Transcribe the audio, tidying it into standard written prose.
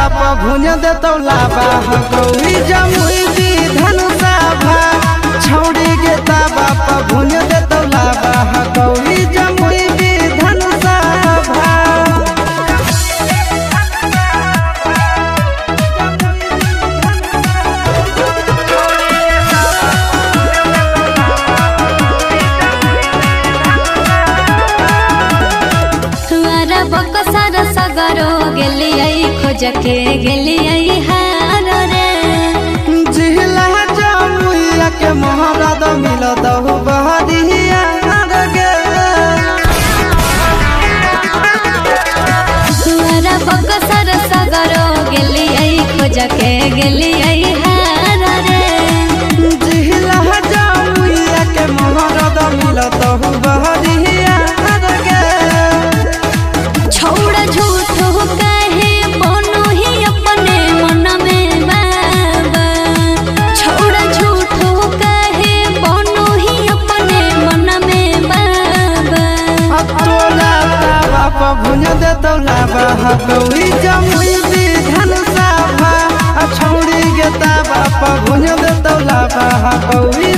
बाबा भुज देतौ लाबा गौरी जमुई दी धनुषा भा छौड़ी के ता बाबा भुज देतौ लाबा गौरी जमुई दी धनुषा भा। तुअरा बकसर सगरो गेली आई खोज के गेली आई हार रे जिहला जमुइया के मोहरा द मिलो दहु बहदिया गे। तुअरा बकसर सगरो गेली आई खोज के गेली आई हार रे जिहला जमुइया के मोहरा द मिलो दहु बहदिया गे। छोड़ा झूठ भुज देतौ लाबा गौरी जमुई दी धनुषा भा छौड़ी गेता बापा भुज देतौ लाबा गौरी।